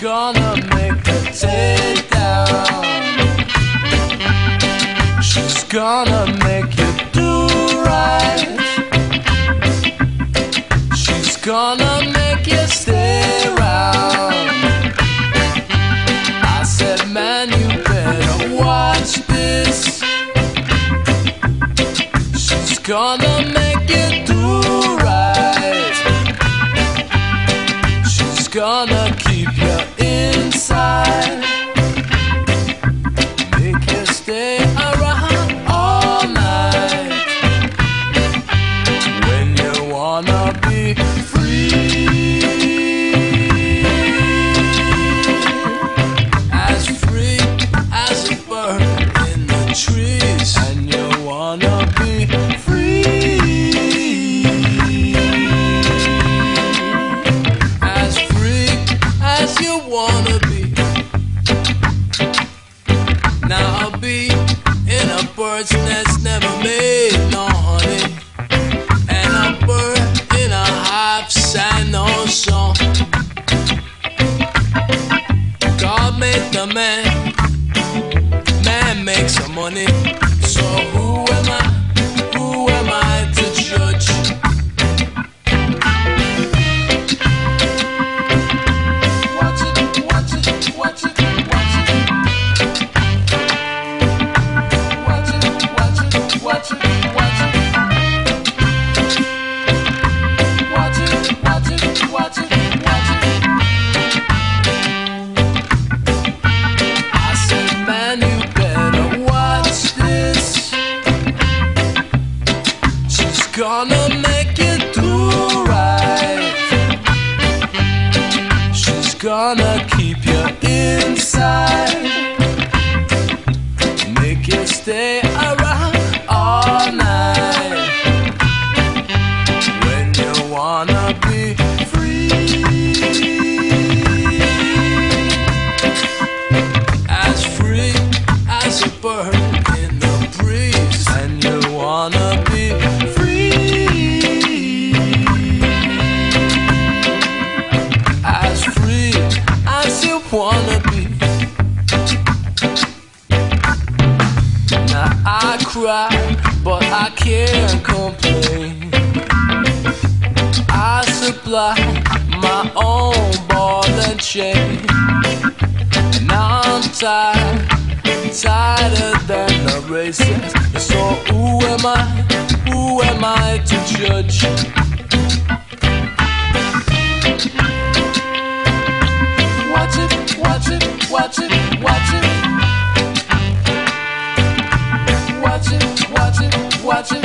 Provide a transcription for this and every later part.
gonna make the takedown. She's gonna make you do right. She's gonna make you stay around. I said, man, you better watch this. She's gonna make you do right. She's gonna keep you inside, make you stay around all night. When you wanna be free, as free as a bird in the trees, and you wanna be free, as free as you wanna be. Now I'll be in a bird's nest never made, no honey, and a bird in a hive sang no song. God made the man, man makes the money. So who am I to judge? Watch it, watch it, watch it, watch it. Watch it, watch it, watch it, watch it. Watch it, watch it, watch it, watch it. I said, man, you better watch this. She's gonna make you do right. She's gonna keep you inside, make you stay around all night. When you wanna be free as a bird in the breeze, and you wanna be free as you wanna be. Now I cry, but I can't complain. I supply my own ball and chain. Now I'm tired, tighter than the races. So who am I to judge? Watch it, watch it, watch it, watch it. Watch it, watch it, watch it,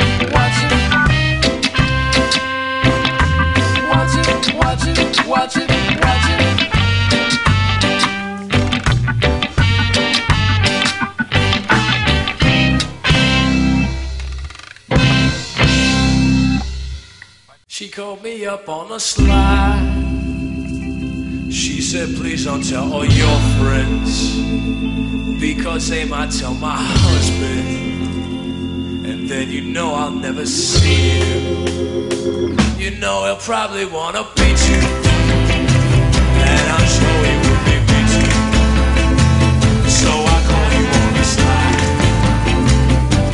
watch it. Watch it, watch it, watch it, watch it. She called me up on the slide. She said, please don't tell all your friends, because they might tell my husband, and then you know I'll never see him. You know he'll probably wanna beat you, and I'm sure he would be beating. So I call you on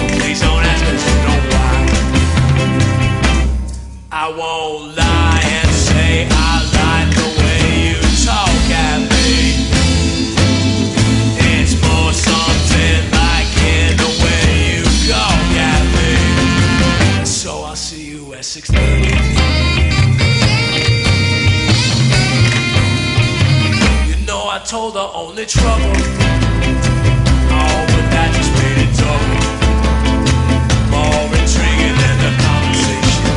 the slide. Please don't ask us, you know why. I won't lie and say I like the way you talk at me. It's more something like in the way you go at me. So I'll see you at 6:30. You know I told her only trouble. Oh, but that just made it double more intriguing than the conversation.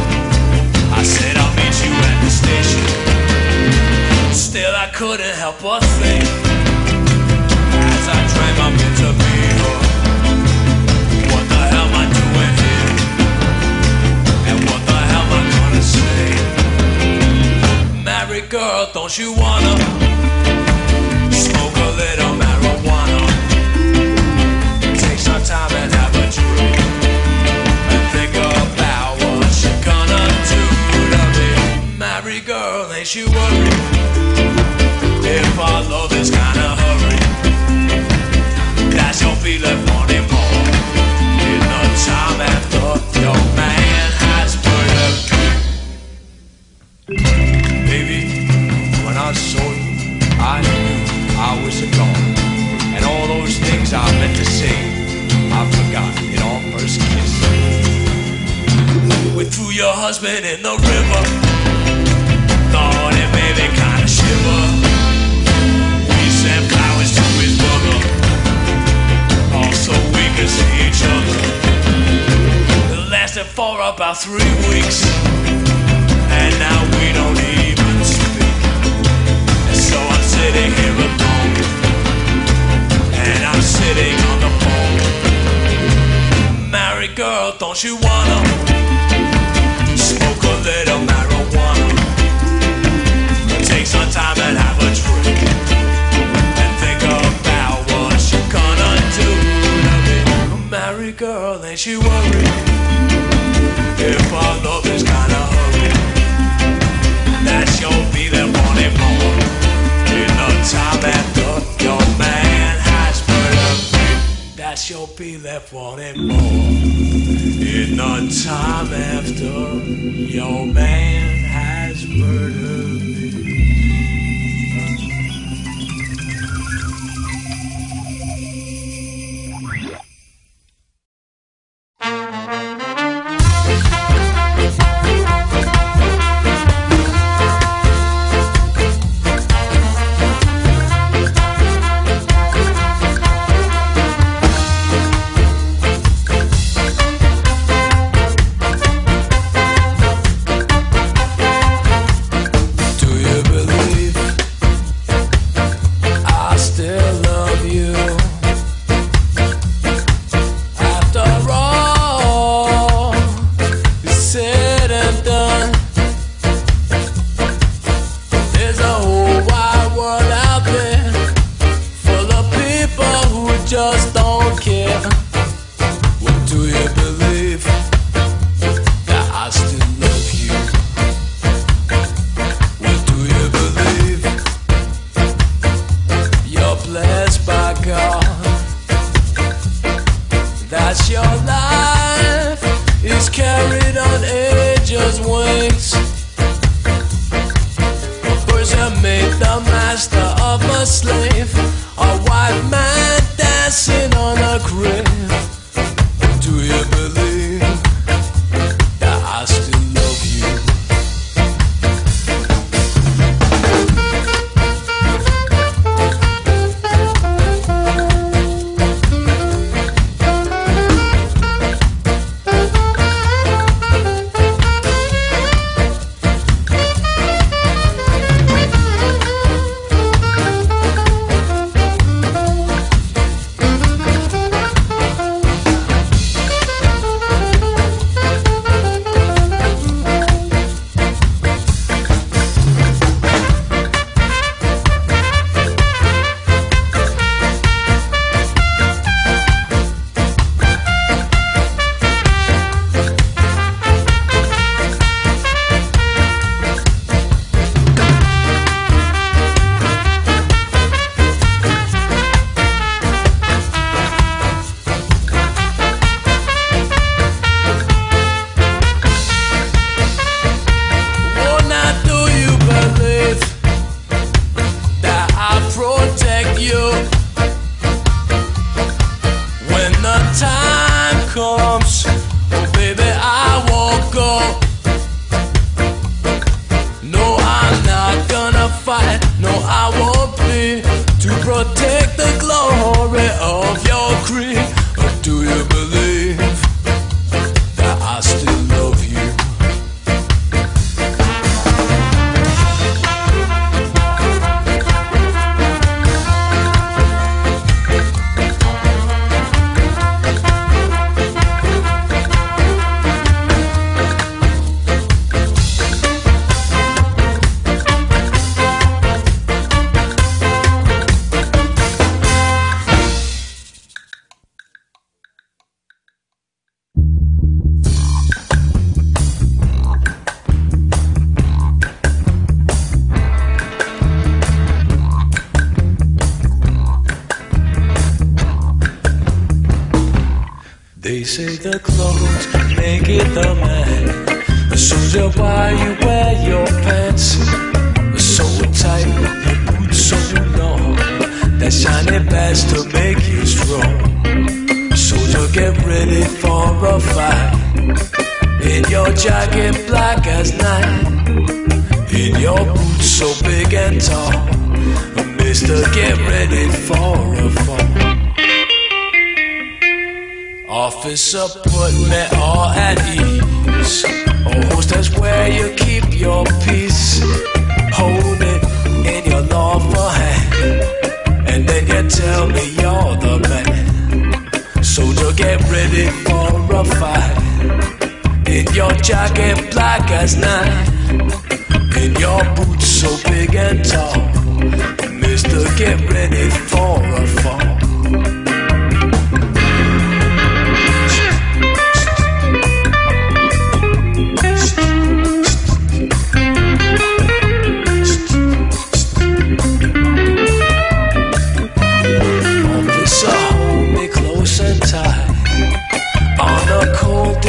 I said I'll meet you at the station. Still I couldn't help but think, as I drank my bitter beer, what the hell am I doing here? And what the hell am I gonna say? Married girl, don't you wanna smoke a little marijuana? Take some time and have a drink, and think about what you're gonna do to me. Married girl, ain't you worried if I love ago, and all those things I meant to say, I've forgotten it all first kiss. We threw your husband in the river, thought it made me kinda shiver. We sent flowers to his mother, all so we could see each other. It lasted for about 3 weeks, and now we don't even speak. And so I'm sitting here alone, and I'm sitting on the phone. Married girl, don't you wanna smoke a little marijuana? Take some time and have a drink, and think about what you gonna do to me. Married girl, ain't you worried if our love is kinda hurried, that you'll be there wanting more in the time after your man has murdered me? That you'll be left wanting more in the time after your man has murdered me. shiny pads to make you strong. So you get ready for a fight. In your jacket black as night, in your boots so big and tall, Mr. Get ready for a fall. Officer, put me all at ease. Oh, hostess, where you keep your peace. Hold it in your lawful hand, and then you tell me you're the man. So you get ready for a fight. In your jacket black as night, in your boots so big and tall, Mr. Get ready for a fall.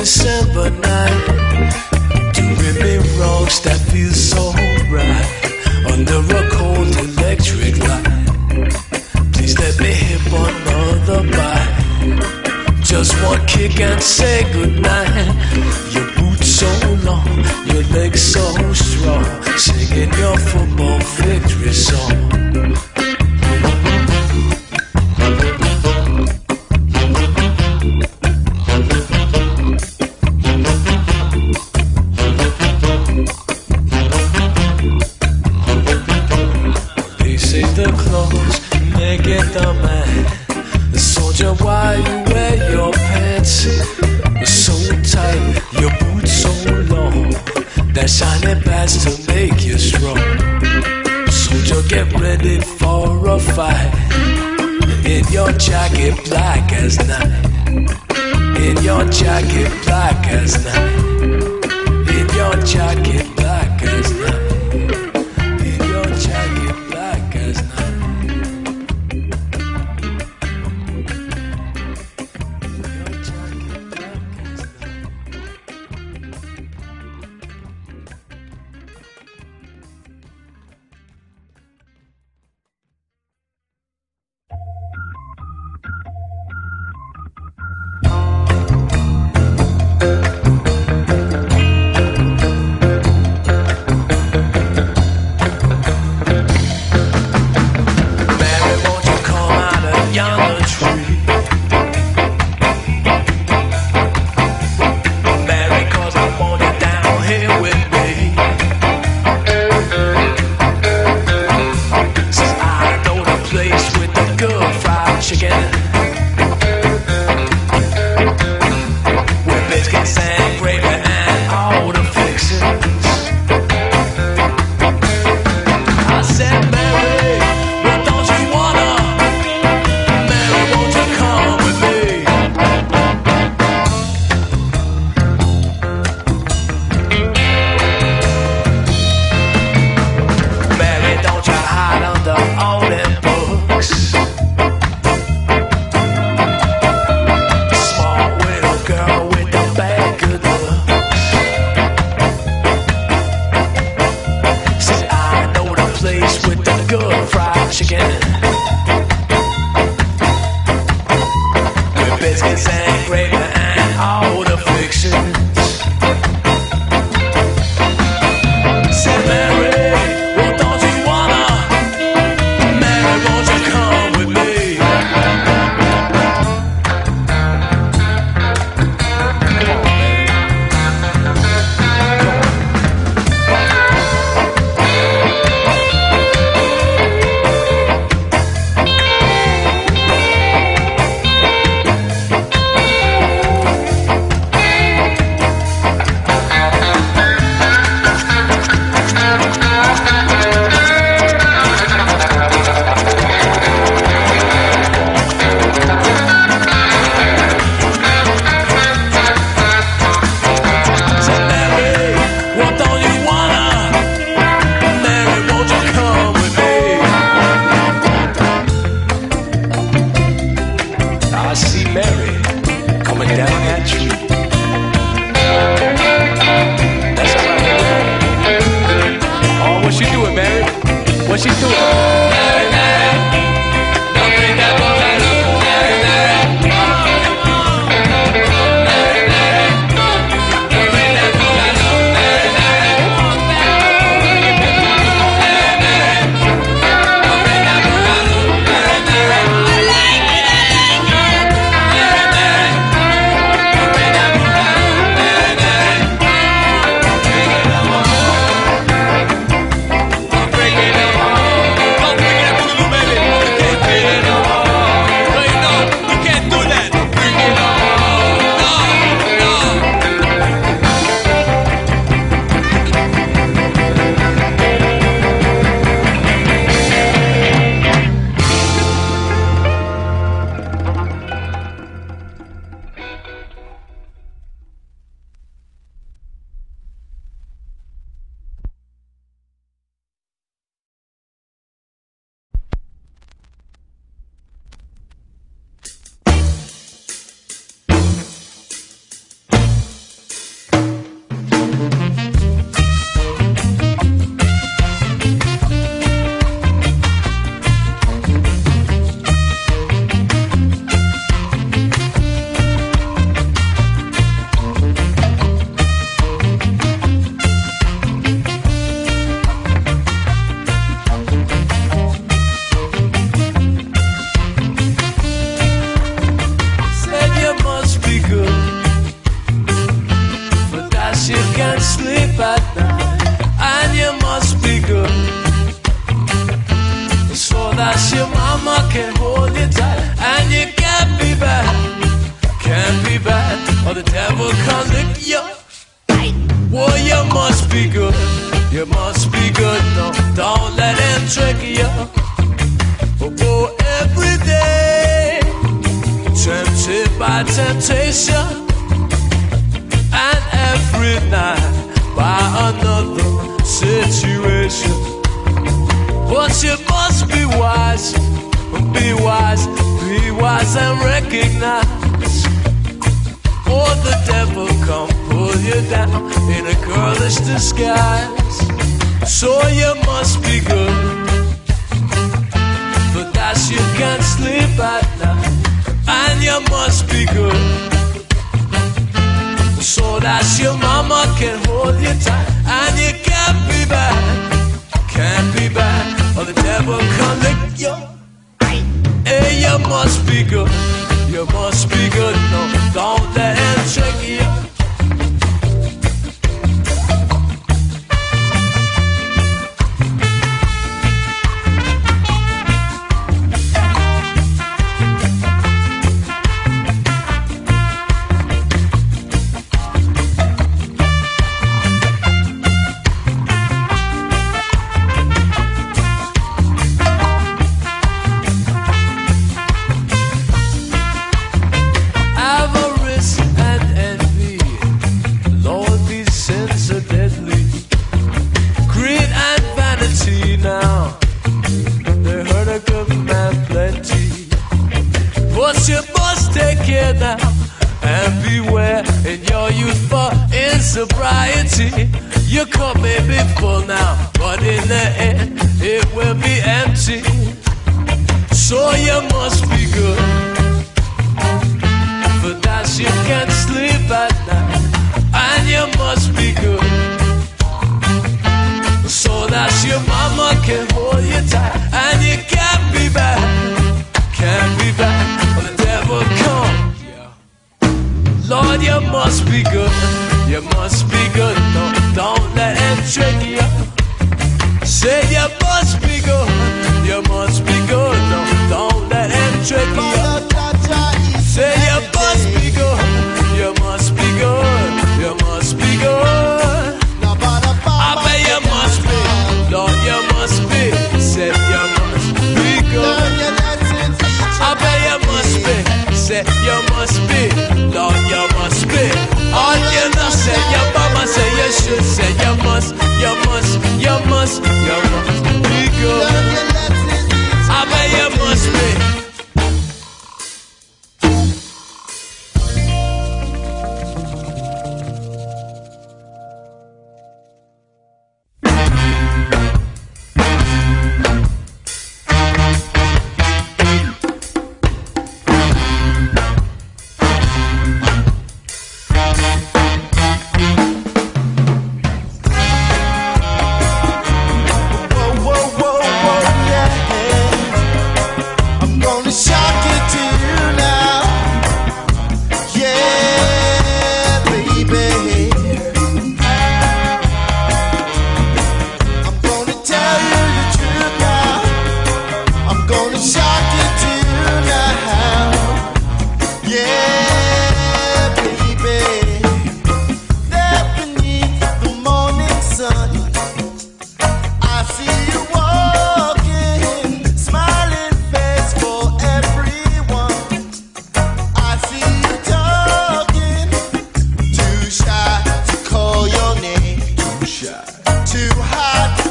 December night, doing me wrongs that feel so right, under a cold electric light. Please let me hit one other bite, just one kick and say goodnight. Your boots so long, your legs so strong, singing your football victory song. The clothes make it the man. Soldier, why you wear your pants so tight, your boots so long? That shiny pads to make you strong. Soldier, get ready for a fight. In your jacket black as night, in your jacket black as night, in your jacket black as night. fast, your mama can hold you tight, and you can't be bad, can't be bad, or the devil can't lick you. Well, you must be good, you must be good, no, don't let him trick you. Oh, every day, tempted by temptation, and every night by another situation. But you must be wise, be wise, be wise and recognize, or the devil come pull you down in a girlish disguise. So you must be good, but that you can't sleep at night, and you must be good, so that your mama can hold you tight, and you can't be bad, can't be bad, or the devil can't lick you. Hey, you must be good, you must be good, no, don't let him trick you. Your cup may be full now, but in the end it will be empty. So you must be good, for that you can't sleep at night, and you must be good, so that your mama can hold you tight, and you can't be bad, can't be bad, or the devil come. Lord, you must be good, you must be good, no, don't let him trick you. Say you must be good, you must be good, no, don't let him trick you. Say you must be good, you must be good, you must be good. I bet you must be, Lord, you must be. Say you must be good, I bet you must be. Say you must be, Lord, you must be. All you know, say your mama, say you should, say you must, you must, you must, you must be good. I bet you must be.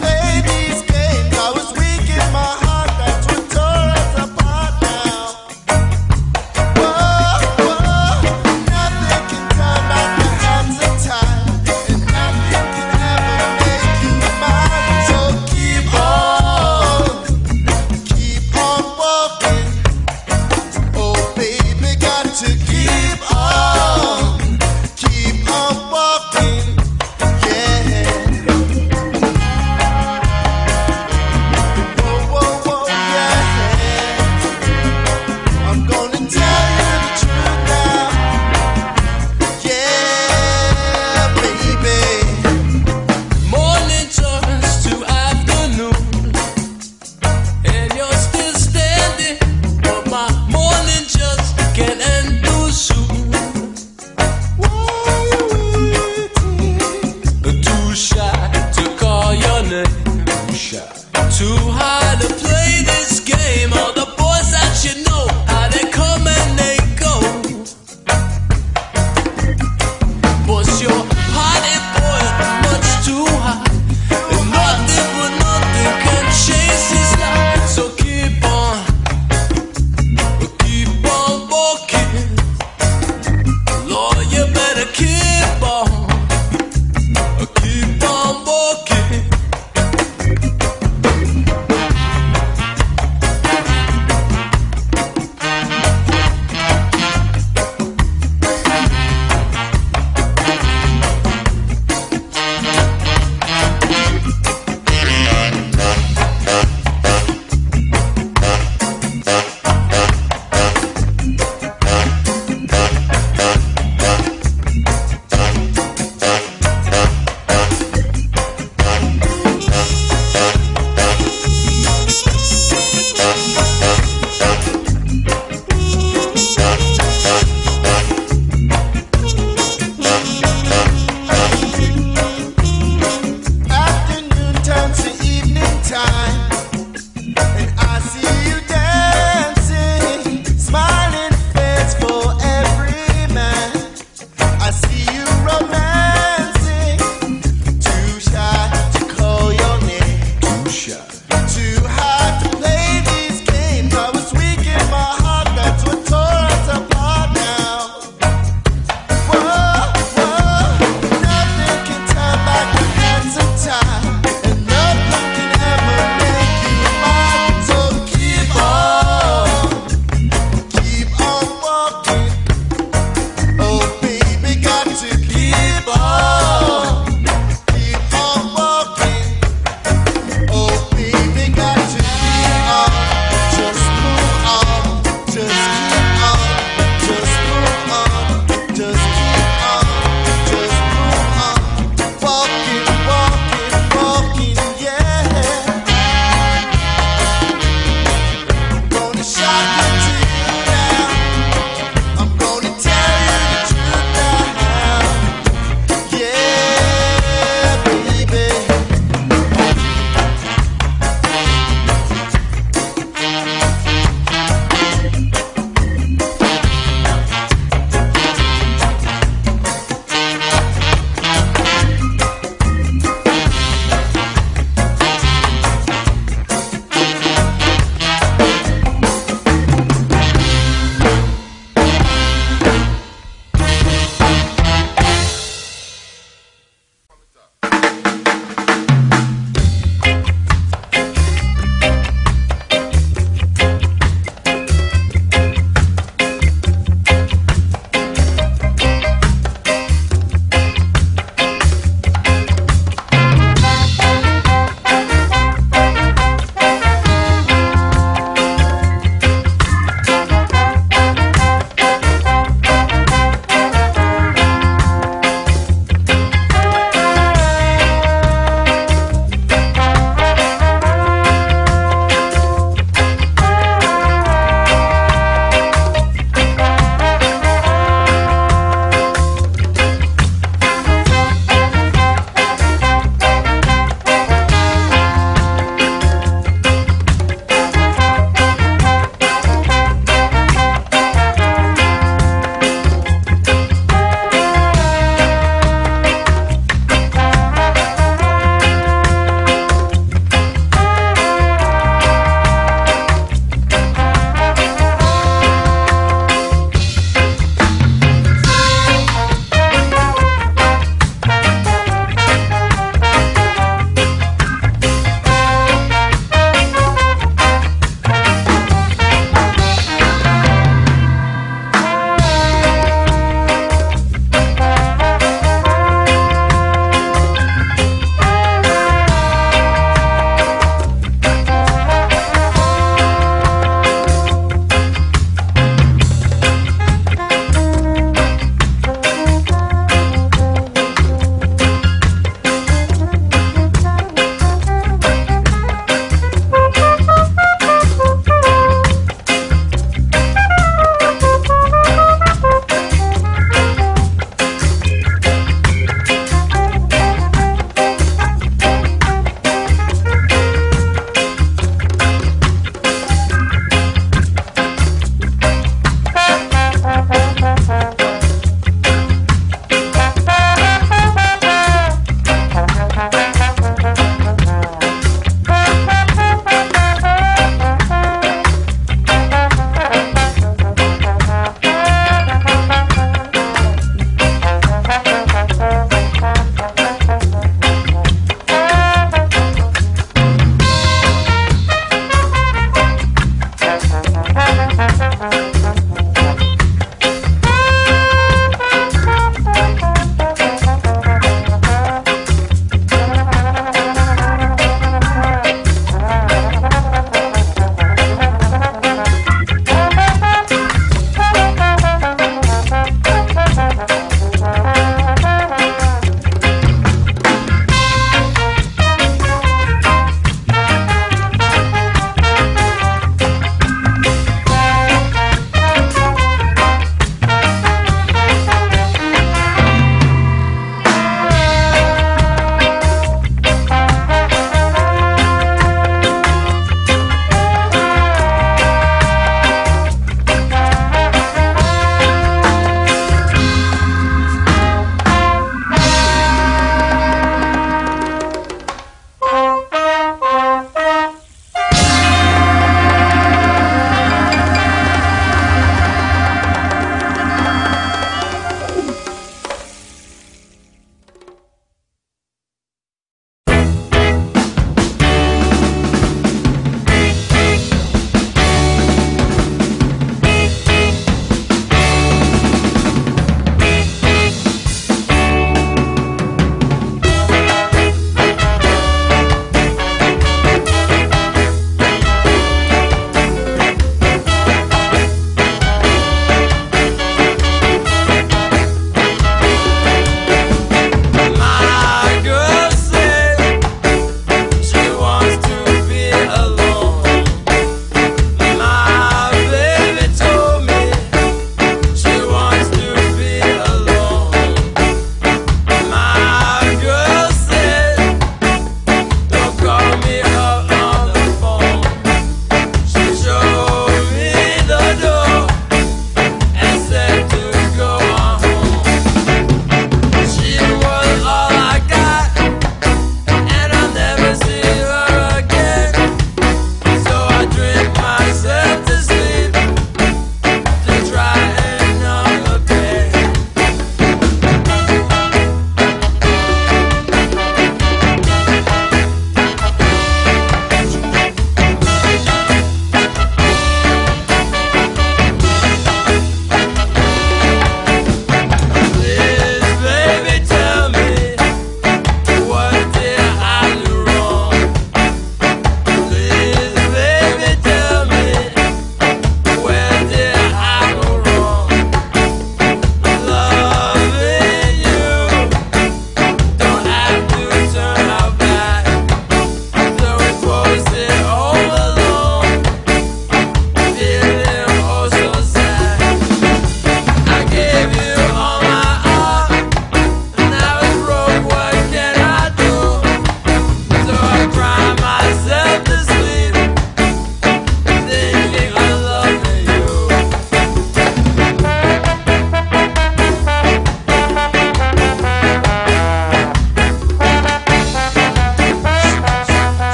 Baby's pain, I was weak in my heart, that's what tore us apart.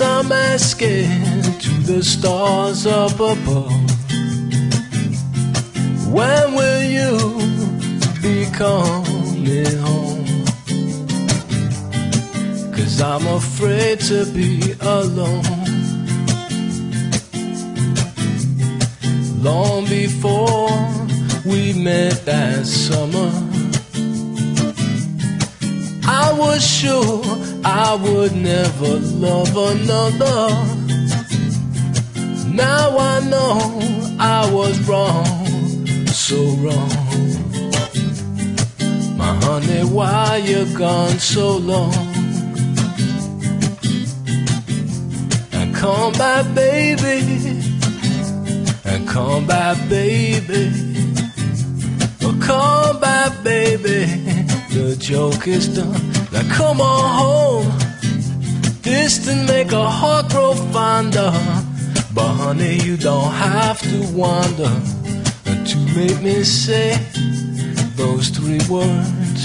yes, I'm asking to the stars up above, when will you be coming home? 'Cause I'm afraid to be alone. Long before we met that summer, I was sure I would never love another. Now I know I was wrong, so wrong. My honey, why you gone so long? And come back, baby. And come back, baby. Oh, come back, baby. The joke is done. Now come on home. Distance make a heart grow fonder. But honey, you don't have to wonder to make me say those three words.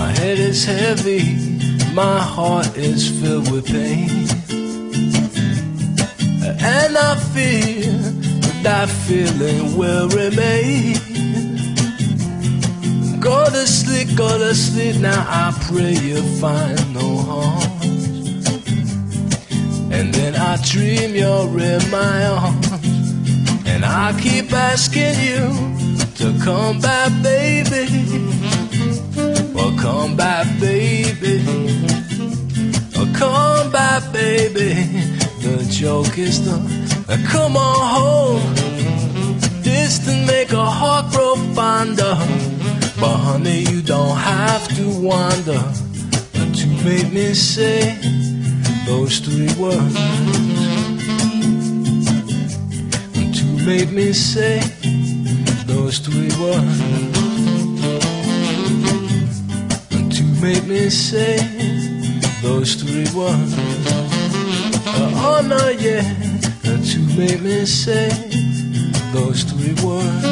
My head is heavy, my heart is filled with pain, and I fear that feeling will remain. Go to sleep now, I pray you find no harm, and then I dream you're in my arms. And I keep asking you to come back, baby. Oh, come back, baby. Oh, come back, baby. The joke is done. Now come on home. Distance make a heart grow fonder. But honey, you don't have to wonder to make me say those three words. To make me say those three words. Make me say those three words. Oh no, yeah, to make me say those three words.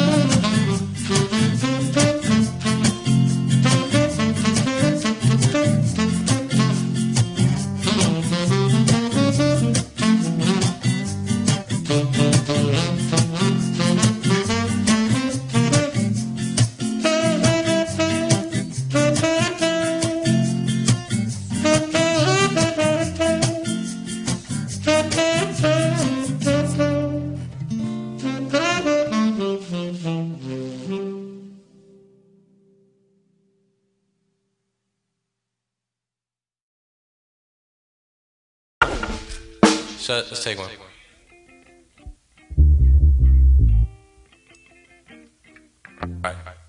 Let's take one. All right.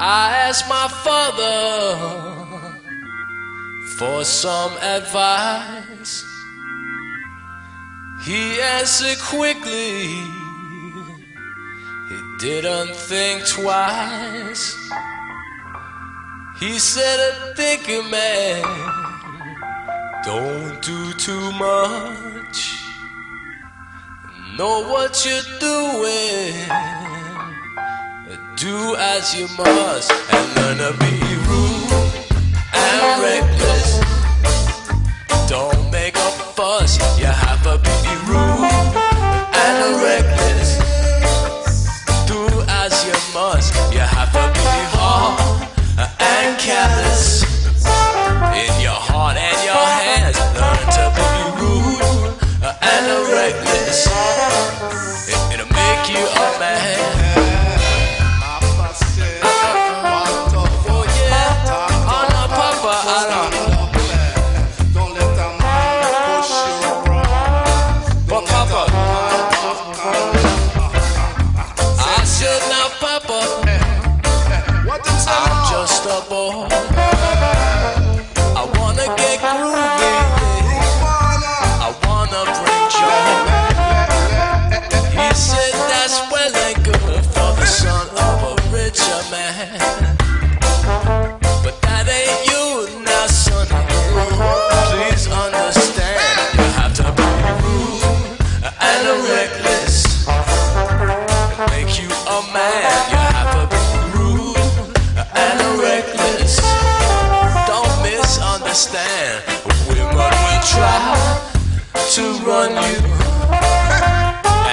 I asked my father for some advice. He answered quickly. He didn't think twice. He said, "A thinking man, don't do too much. Know what you're doing. Do as you must. And learn to be rude and reckless. Don't make a fuss. You have to be rude and reckless. Do as you must. You have to be hard and careless. In your heart and your hands, learn to be rude and arrogant. like this, it'll make you a man. Anna Papa Anna, don't let a man push you around. But Papa, I should not, Papa. I'm just a boy. I wanna get groovy. I wanna bring joy. He said that's well and good for the son of a richer man. But that ain't you now, son. Please understand, you have to be rude and reckless to make you a man. You have to be rude and reckless. Don't misunderstand. Women will try to run you,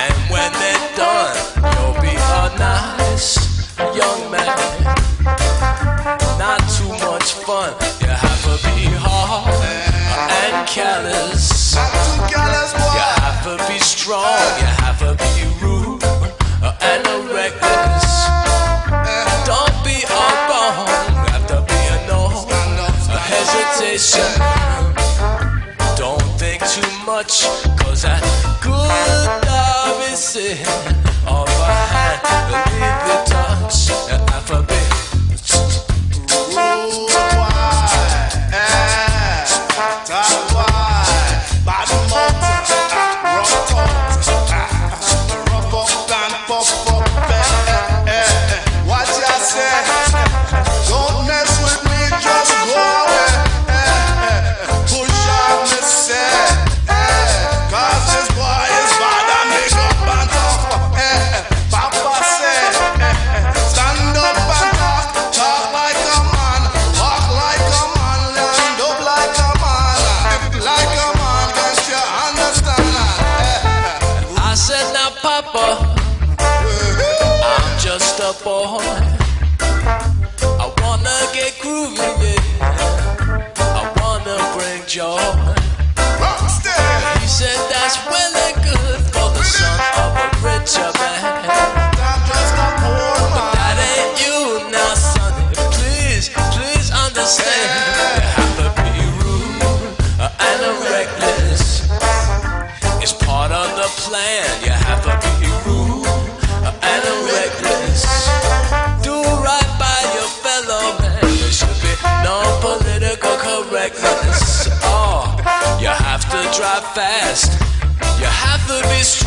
and when they're done, you'll be a nice young man. Not too much fun. You have to be hard and callous. You have to be strong. You have to be rude and reckless. Don't be a bum. You have to be a no hesitation. Too much, cause that good love is in of a hand that leave the touch and alphabet. Ooh, that's why bad mouth, rough up, rough up and puff up. What you say? Don't mess with me, just go away. Push on the set. Papa, I'm just a boy. I wanna get groovy, yeah. I wanna bring joy. He said that's really good for the son of a richer man. But that ain't you now, son. Please, please understand. You have to be rude and reckless. It's part of the plan. You have to be rude and reckless. Do right by your fellow man. There should be no political correctness. Oh, you have to drive fast. You have to be strong.